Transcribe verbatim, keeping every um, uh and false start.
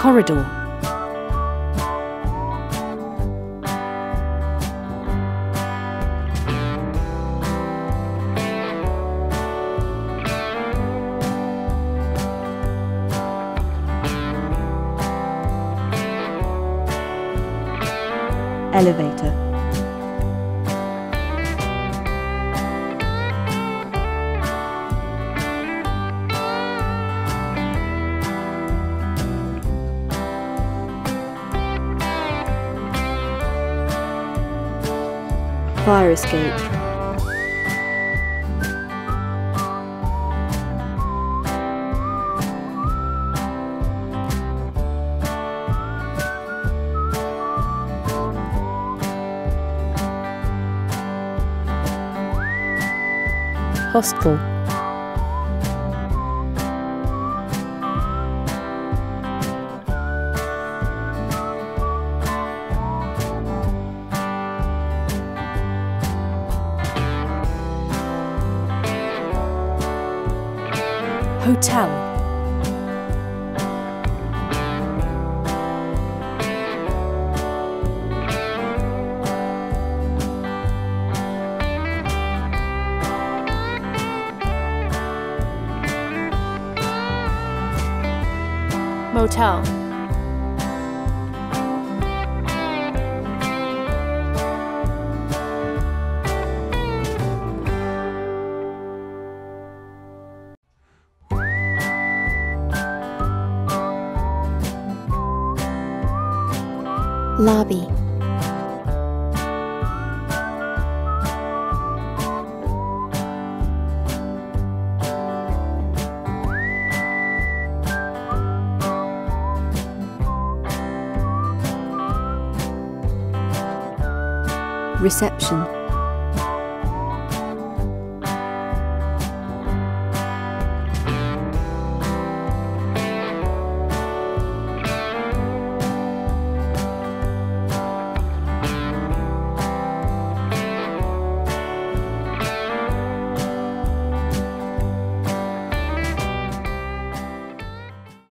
corridor. Elevator. Fire escape. Hostel. Hotel. Motel. Lobby. Reception.